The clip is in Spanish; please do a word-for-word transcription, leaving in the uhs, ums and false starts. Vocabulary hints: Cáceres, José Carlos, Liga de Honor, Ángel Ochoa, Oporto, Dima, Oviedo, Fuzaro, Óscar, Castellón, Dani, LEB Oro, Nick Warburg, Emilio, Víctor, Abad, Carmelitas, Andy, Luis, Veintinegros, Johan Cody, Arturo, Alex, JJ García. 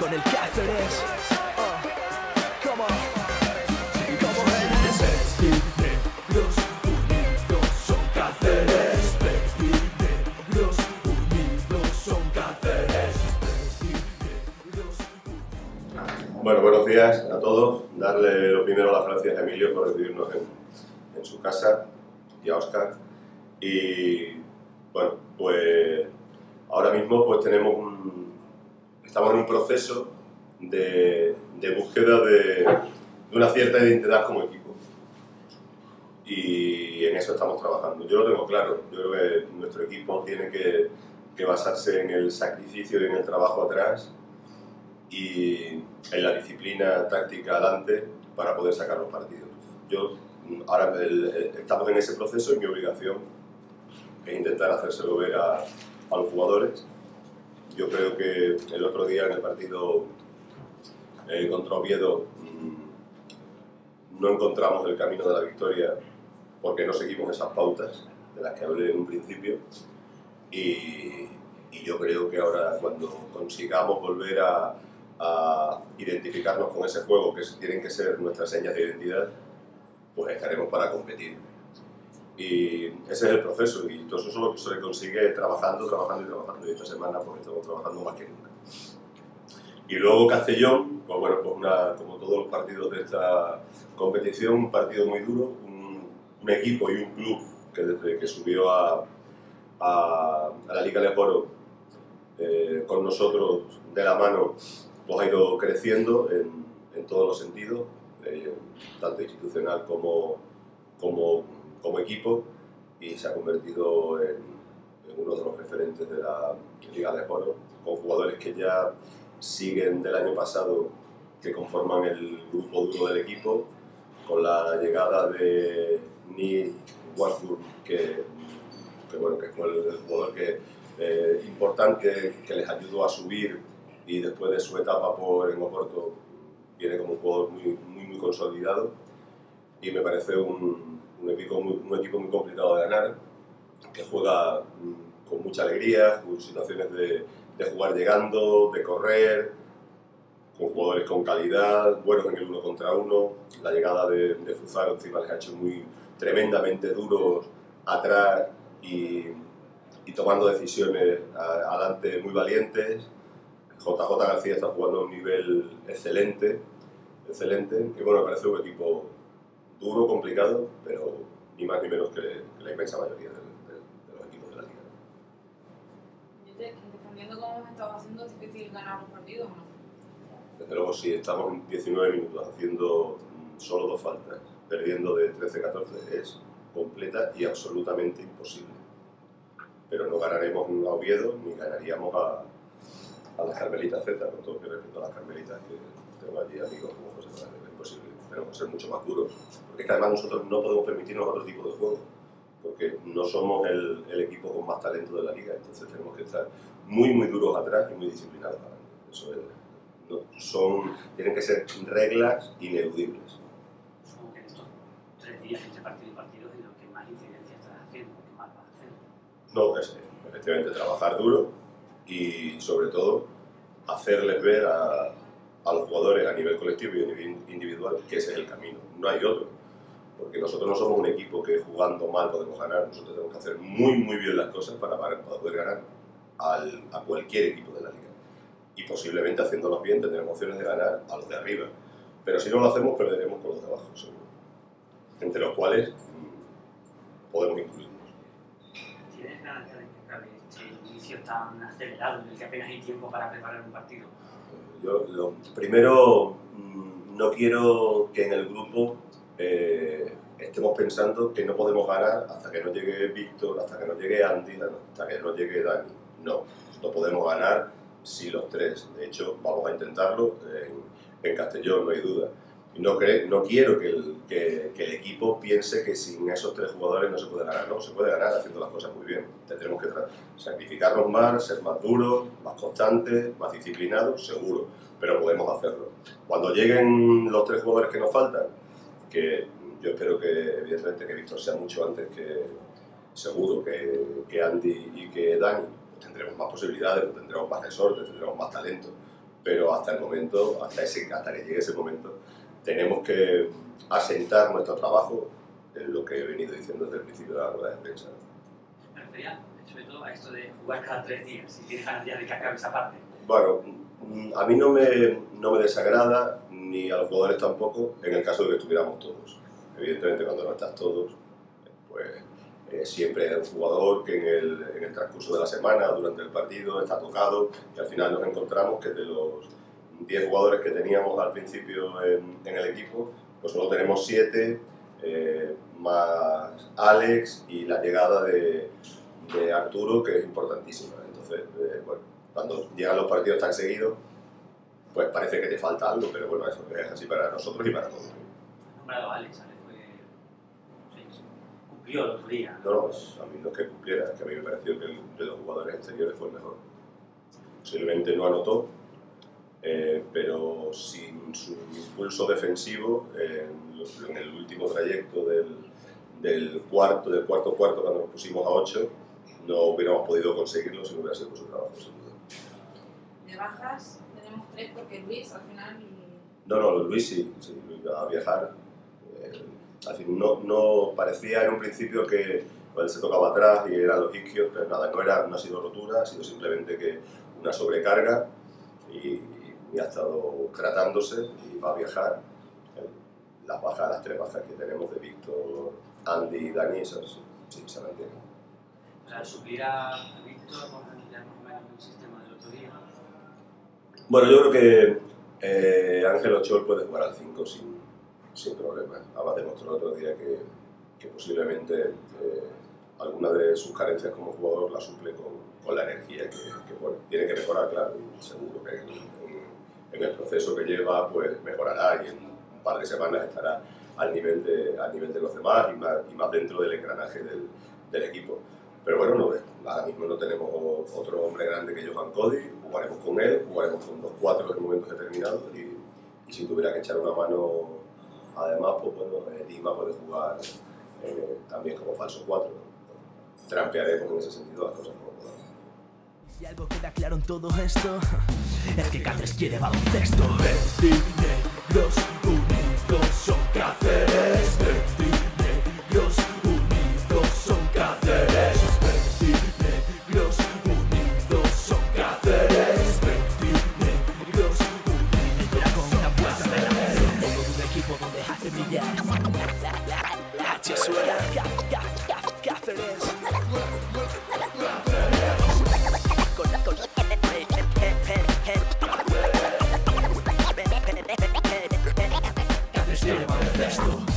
Con el Cáceres. Bueno, buenos días a todos. Darle lo primero las gracias a Emilio por recibirnos en, en su casa y a Óscar. Y bueno, pues ahora mismo pues tenemos un, estamos en un proceso de, de búsqueda de, de una cierta identidad como equipo. Y en eso estamos trabajando. Yo lo tengo claro. Yo creo que nuestro equipo tiene que, que basarse en el sacrificio y en el trabajo atrás, y en la disciplina táctica adelante para poder sacar los partidos. Yo, ahora el, estamos en ese proceso y mi obligación es intentar hacérselo ver a, a los jugadores. Yo creo que el otro día en el partido eh, contra Oviedo mmm, no encontramos el camino de la victoria porque no seguimos esas pautas de las que hablé en un principio, y, y yo creo que ahora cuando consigamos volver a a identificarnos con ese juego, que tienen que ser nuestras señas de identidad, pues estaremos para competir. Y ese es el proceso, y todo eso es lo que se consigue trabajando, trabajando y trabajando, y esta semana pues estamos trabajando más que nunca. Y luego Castellón, pues bueno, pues una, como todos los partidos de esta competición, un partido muy duro, un, un equipo y un club que desde que subió a, a, a la Liga de Honor eh, con nosotros de la mano, pues ha ido creciendo en, en todos los sentidos, eh, tanto institucional como, como, como equipo, y se ha convertido en, en uno de los referentes de la Liga de Oro, con jugadores que ya siguen del año pasado, que conforman el grupo duro del equipo, con la llegada de Nick Warburg, que, que, bueno, que fue el, el jugador que, eh, importante que les ayudó a subir, y después de su etapa por en Oporto viene como un jugador muy, muy, muy consolidado, y me parece un, un, equipo muy, un equipo muy complicado de ganar, que juega con mucha alegría, con situaciones de, de jugar llegando, de correr, con jugadores con calidad, buenos en el uno contra uno. La llegada de, de Fuzaro encima les ha hecho muy, tremendamente duros atrás y, y tomando decisiones a, adelante muy valientes. J J García está jugando a un nivel excelente, excelente, y bueno, me parece un equipo duro, complicado, pero ni más ni menos que, que la inmensa mayoría de, de, de los equipos de la liga. Desde, dependiendo cómo hemos estado haciendo, ¿es difícil ganar los partidos o no? Desde luego sí, estamos en diecinueve minutos haciendo solo dos faltas, perdiendo de trece a catorce, es completa y absolutamente imposible. Pero no ganaremos a Oviedo ni ganaríamos a a las Carmelitas Z, con todo que respecto a las Carmelitas, que tengo allí amigos como José Carlos, es imposible. Tenemos que ser mucho más duros, porque es que además nosotros no podemos permitirnos otro tipo de juego, porque no somos el, el equipo con más talento de la liga, entonces tenemos que estar muy muy duros atrás y muy disciplinados adelante. Eso es, no, son, tienen que ser reglas ineludibles. Supongo que en estos tres días entre partido y partido es lo que más incidencia estás haciendo, lo que más vas a hacer. No, es efectivamente trabajar duro, y sobre todo hacerles ver a, a los jugadores a nivel colectivo y a nivel individual que ese es el camino, no hay otro, porque nosotros no somos un equipo que jugando mal podemos ganar, nosotros tenemos que hacer muy muy bien las cosas para, para poder ganar al, a cualquier equipo de la liga, y posiblemente haciéndolas bien tendremos opciones de ganar a los de arriba, pero si no lo hacemos perderemos con los de abajo seguro, entre los cuales mmm, podemos incluirnos. ¿Tienes ganas de este inicio tan acelerado en el que apenas hay tiempo para preparar un partido? Yo lo primero, no quiero que en el grupo eh, estemos pensando que no podemos ganar hasta que no llegue Víctor, hasta que no llegue Andy, hasta que no llegue Dani. No, no podemos ganar si los tres. De hecho, vamos a intentarlo en, en Castellón, no hay duda. No, cree, no quiero que el, que, que el equipo piense que sin esos tres jugadores no se puede ganar, no, se puede ganar haciendo las cosas muy bien. Tendremos que sacrificarnos más, ser más duros, más constantes, más disciplinados, seguro, pero podemos hacerlo. Cuando lleguen los tres jugadores que nos faltan, que yo espero que evidentemente que Víctor sea mucho antes que, seguro que, que Andy y que Dani tendremos más posibilidades, tendremos más resorte, tendremos más talento, pero hasta el momento, hasta, ese, hasta que llegue ese momento, tenemos que asentar nuestro trabajo en lo que he venido diciendo desde el principio de la rueda de prensa. Me refería sobre todo a esto de jugar cada tres días y dejar ya de que acabe esa parte. Bueno, a mí no me, no me desagrada, ni a los jugadores tampoco, en el caso de que estuviéramos todos. Evidentemente, cuando no estás todos, pues eh, siempre es un jugador que en el, en el transcurso de la semana, durante el partido, está tocado, y al final nos encontramos que de los diez jugadores que teníamos al principio en, en el equipo, pues solo tenemos siete, eh, más Alex y la llegada de, de Arturo, que es importantísima. Entonces, eh, bueno, cuando llegan los partidos tan seguidos, pues parece que te falta algo, pero bueno, eso es así para nosotros y para todos. ¿Has nombrado a Alex? Alex fue... sí, cumplió el otro día. No, no, a mí no es que cumpliera, es que a mí me pareció que el de los jugadores exteriores fue el mejor. Posiblemente no anotó, eh, pero sin su impulso defensivo, eh, en el último trayecto del, del cuarto, del cuarto cuarto, cuando nos pusimos a ocho, no hubiéramos podido conseguirlo si no hubiera sido por su trabajo, sin duda. De bajas tenemos tres porque Luis al final... No, no, Luis sí, sí iba a viajar. Eh, al fin, no, no parecía en un principio que él se tocaba atrás y era los isquios, pero nada, no, era, no ha sido rotura, ha sido simplemente que una sobrecarga y, y ha estado tratándose y va a viajar. Las bajas, las tres bajas que tenemos de Víctor, Andy y Dani, esas sí se mantienen. O sea, suplir a Víctor con el sistema del otro día. Bueno, yo creo que eh, Ángel Ochoa puede jugar al cinco sin, sin problemas. Abad demostró el otro día que, que posiblemente eh, alguna de sus carencias como jugador la suple con, con la energía que, que bueno, tiene que mejorar, claro, y seguro que en, en, en el proceso que lleva pues mejorará y en un par de semanas estará al nivel de, al nivel de los demás y más, y más dentro del engranaje del, del equipo. Pero bueno, no, ahora mismo no tenemos otro hombre grande que Johan Cody, jugaremos con él, jugaremos con los cuatro en momentos determinados y, y si tuviera que echar una mano, además, pues bueno, Dima puede jugar eh, también como falso cuatro. Trampearemos en ese sentido las cosas como podamos. Si algo queda claro en todo esto, es que Cáceres quiere baloncesto. Veintinegros unidos son Cáceres. Veintinegros unidos son Cáceres. Veintinegros unidos son Cáceres. Veintinegros unidos son Cáceres. Tengo un equipo donde hace brillar la hachuela. Cáceres. Let's go.